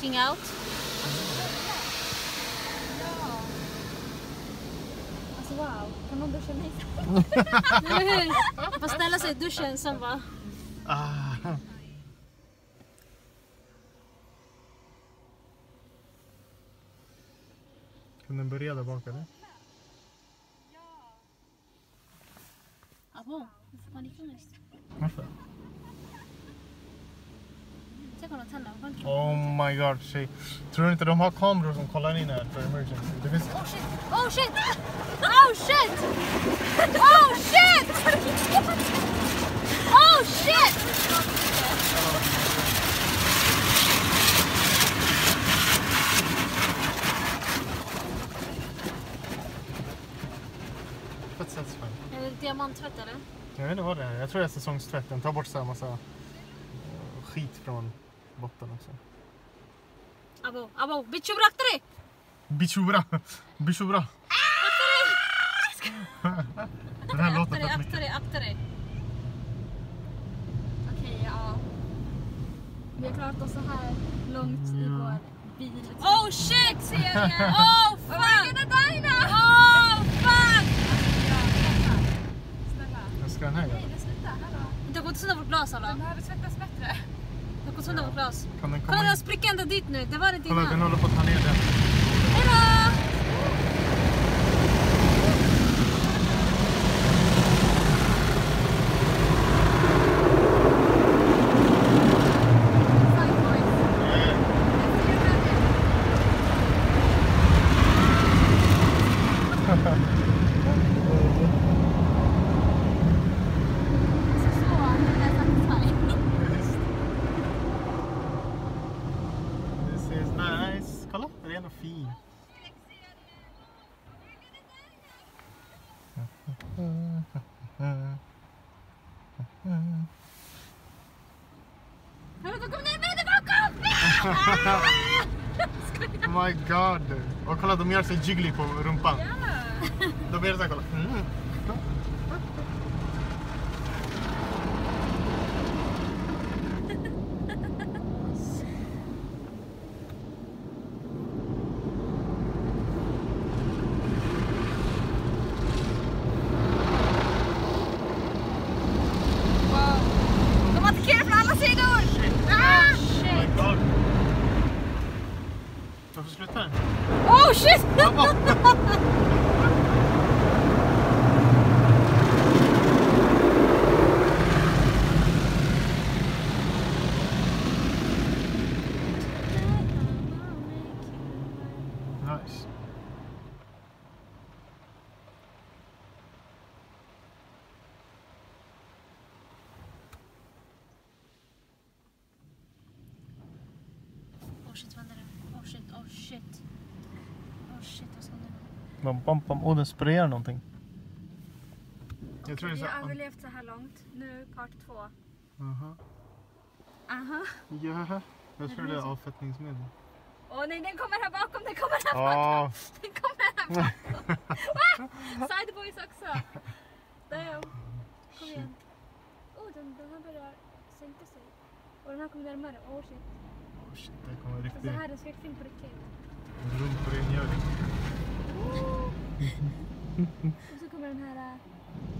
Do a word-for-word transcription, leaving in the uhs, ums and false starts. taking out? Alltså wow, kan någon duscha mig? Man ställer sig i duschen sen bara... Ah. Kan den börja där bak eller? Ja, bra. Nu får man lika mest. Varför? Oh my god, shit. Tror du inte de har kameror som kollar in här för emergency? Det finns... Oh shit! Oh shit! Oh shit! Oh shit! Oh shit! Tvättsats fan. Är det diamanttvätt eller? Jag vet inte vad det är. Jag tror det är säsongstvätten. Ta bort så här massa skit från... botten också. Abo, abo, bichubra akta dig! Bichubra, bichubra. Den här låten är akta dig, akta dig. Okej, okay, ja. Vi har klarat oss så här långt i vår bil. Oh shit, serien! Oh fuck! Oh fuck! Snälla. Jag ska den här. Nej, det slutar. Inte har gått sönder vårt glas alla. Den behöver svettas bättre. Jag går sönder vårt glas. Kan den komma Kolla, in? Den spricker ända dit nu. Det var det innan. Kolla, den håller på att ta ner den. Hejdå! Oh my god! Och kolla, de gör sig jiggly på rumpan. Ja! De gör så här, kolla. Mm. Oh shit! Nice. Oh shit, vandrar. Oh shit, oh shit. Oh shit, vad ska det nu? Bam, bam, oh, den sprayar någonting. Okay, jag tror det är så... vi har överlevt så här långt. Nu part två. Aha. Aha. Ja, jag tror det är avfettningsmedel. Åh oh, nej, den kommer här bakom, den kommer här bakom. Oh. Den kommer här bakom. Sideboys också. Damn. Kom igen. Åh, oh, den, den här börjar sänka sig. Och den här kommer närmare. Oh shit. Oh shit, den kommer riktigt. Det här är en skräckfilm på riktigt. Runt på din gör. Och så kommer den här...